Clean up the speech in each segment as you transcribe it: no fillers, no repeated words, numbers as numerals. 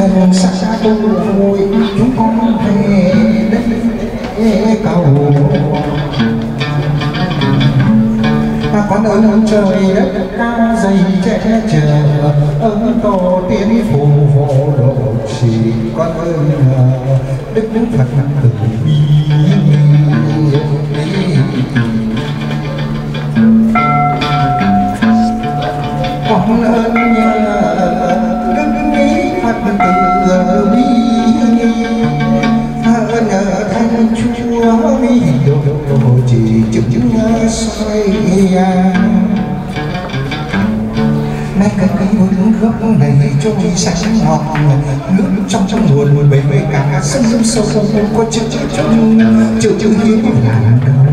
Ngân sắc tu vui chúng con về đến cầu. Con ơn trời đất cao dày che chở, ơn tổ tiên phù hộ độ trì, con ơn đức Phật từ bi. Con ơn đức Phật từ bi, ơn Thánh Chúa vi độ trì chừng chứng soi. Nay cánh cây bốn nước này trôi sạch ngọt, nước trong nguồn bể bể cả sông sâu có chữ trong chữ hiếm là đâu.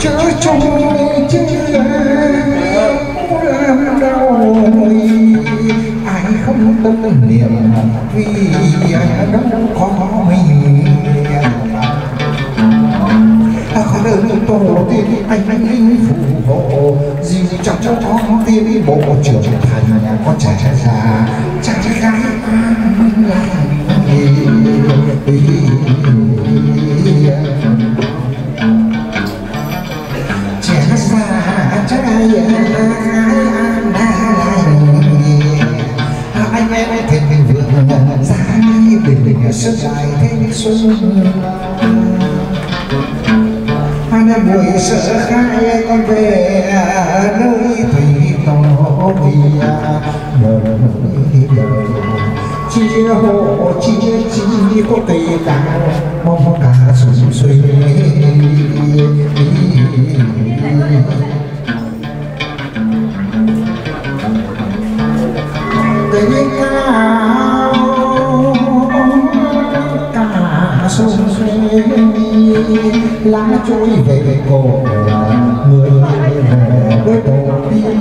Chữ trong chữ làm đâu ai không tâm niệm vì đâu có mình. Tổ tiên anh linh phù hộ dìu chồng cháu thong tiên bộ trưởng thành nhà con trẻ già chàng trai gái an lành trẻ già trai anh em thiệt vượng gia đình xuân dài thêm xuân. Buổi sơ khai con về nơi thủy tổ vì đời chia hộ chia có cây cả mong cả xuân xuôi. Cây cao cả xuân xuôi lá trôi về cổ người về với tổ tiên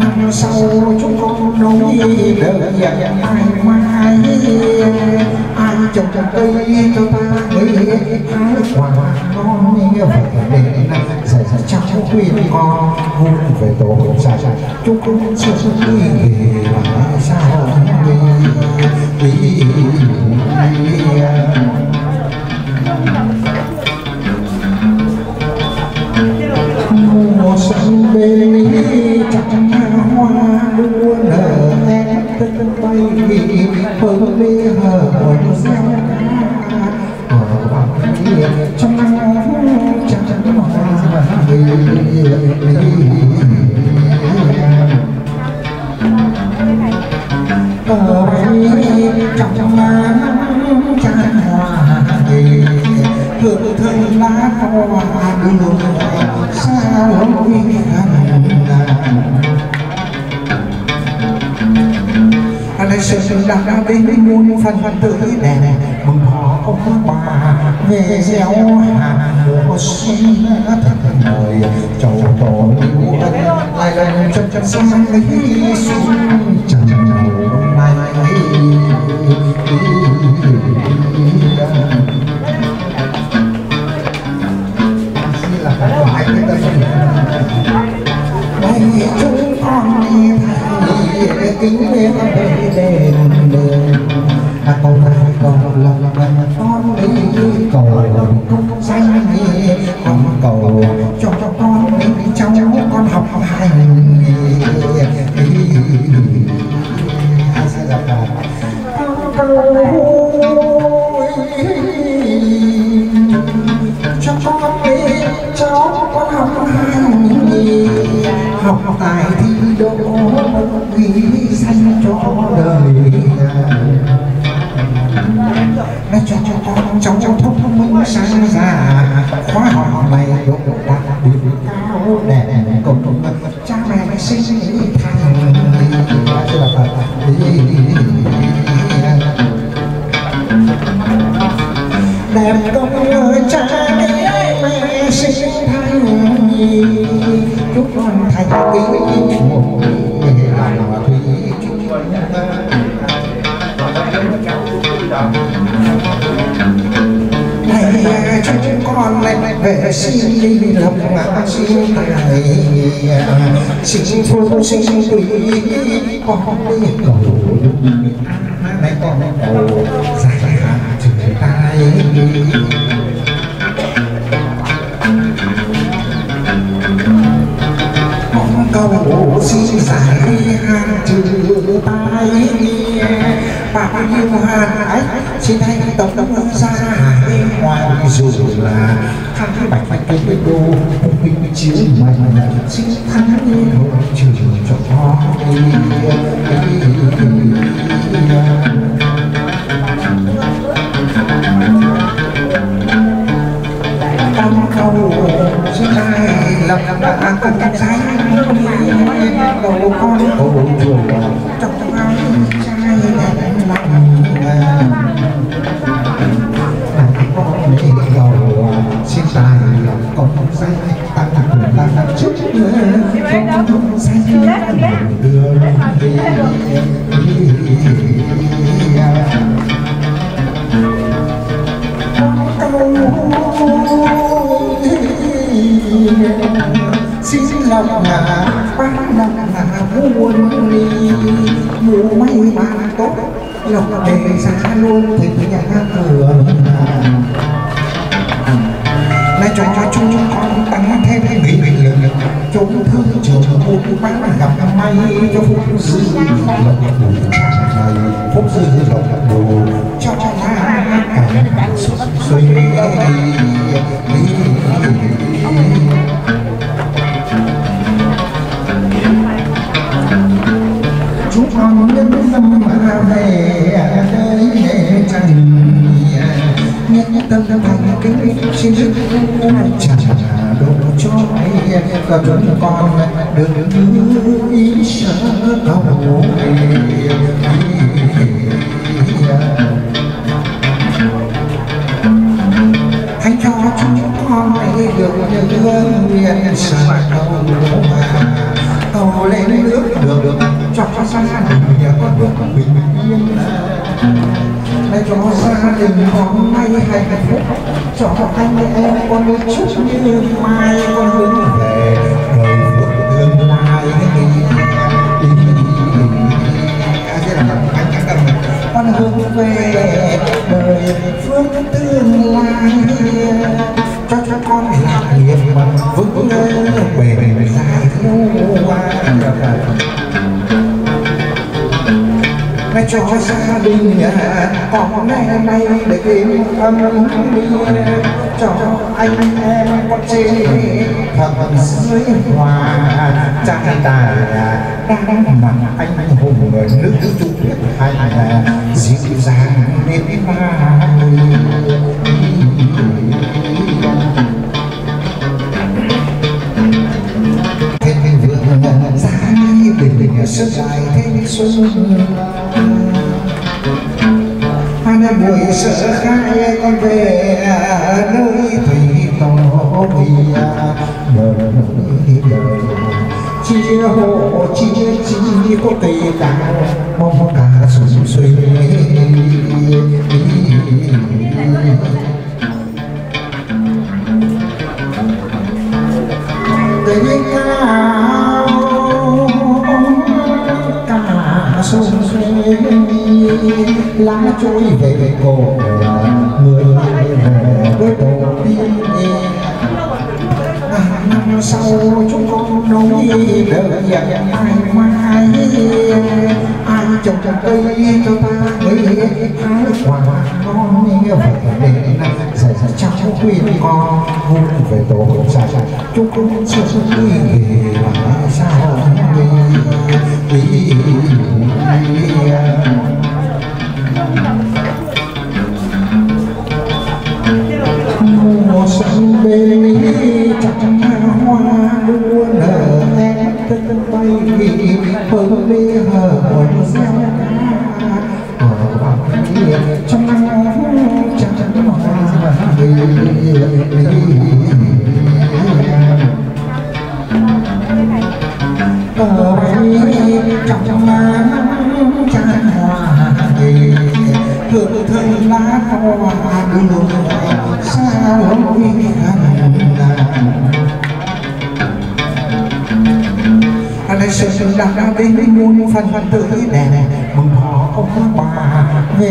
năm sau chúng con nói đời dài mai mai ai trồng cây cho ta mới hái quả ngon như vậy để giải giải cháu quyền con vui về tổ giải giải chúng con sẽ đi về sao đi. Mùa xuân bên trăng hoa đua nở tân bay phượng lê hở gieo trong nắng trăng hoa trong nắng trăng hoa thượng thân lá hoa đường sao lối anh ấy sớm đã đến muôn phần tử đèn mừng họ ông bà về gieo hạt mùa xuân thật đời châu tổ lại lần chân chân sang lấy xuân trần này. Chúng con đi thay kính lên về đền đường cầu này cầu lòng con đi cầu công danh con cầu cho con đi cháu con học hành cho con đi cháu con học hành học tài thi đỗ quý danh cho đời. Đã cho con cháu thông minh sáng già khóa học này độ đạt điểm cao để cùng cha mẹ sinh thành đẹp công cha mẹ sinh thành chúc con thành kính một người làm thủy chúc chúng con lại về xin đi lập ngã xin tài xin phu xin tùy con đi cầu nay con cầu giải hạn trừ tai con cầu xin giải hạn trừ tai bạc yêu hại xin thay tổng thống ra hải ngoài dù là thắng bạch bạch cây đô công minh chiếu mạnh xin thắng lên hậu trường cho họ tâm cầu xin ai lập bạc công trái đầu con hậu trường trong ai trai xin tài lòng con không sai ta đặt mình ta đặt trước con không sai đường xin lòng là ban lòng là buồn đi mùa mây bạn tốt lòng để ra luôn thì nhà cửa nay cho chúng con tăng thêm nghị lực chống thương chờ một bánh gặp may cho phúc dư lòng phúc dư lòng đồ cho ta cả suy chúng con nhân tâm mà về đây để trần nhân tâm thành kính xin giúp trả đồ cho ai cả chúng con được như sở cầu hãy cho chúng con được như nguyện sở cầu cầu lên nước được cho xa nhà con được bình yên để cho gia đình hôm nay hạnh phúc cho anh em con một chút như mai con hướng về đời vượt tương lai con hướng về đời vượt tương lai cho chúng con là nghiệp vững bền dài lâu cho gia đình con ngày nay để kiếm âm cho anh em con trên thật dưới hòa trang tài đang mặn anh hùng nước chủ tuyệt hay dịu dàng đến mai thêm vượng gia đình sức dài thêm xuân buổi sơ khai con về nơi thủy tổ vì đời chia hộ chia có cây đào mong cả xuân xuôi tới cả xuân xuôi lá trôi về cổ người về với tổ tiên năm sau chúng con nói đời dài mai ai trồng cây cho ta mới hái quả ngon phải đến giải trao quyền con vun về tổ sản chúng con chưa đi về sao đi mùa xuân bên chẳng hoa đua nở tân bay bừng đi hở gieo trong chẳng hoa chẳng hoa thượng thân lá Hãy subscribe cho kênh Ghiền Mì Gõ để không bỏ lỡ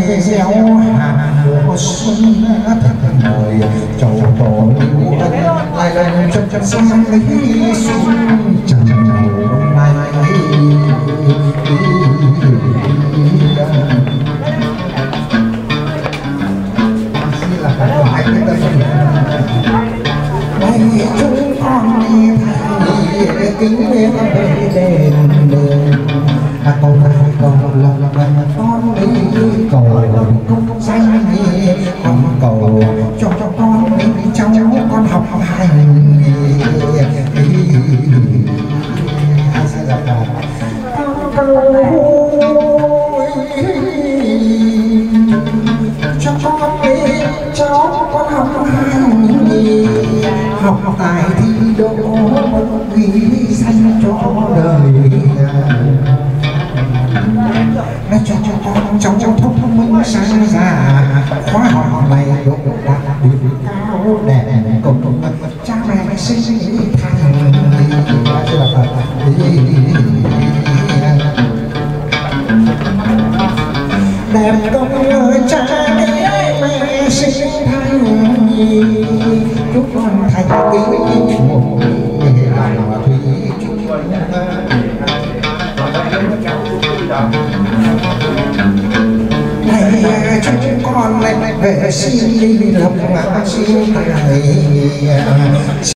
những video hấp dẫn.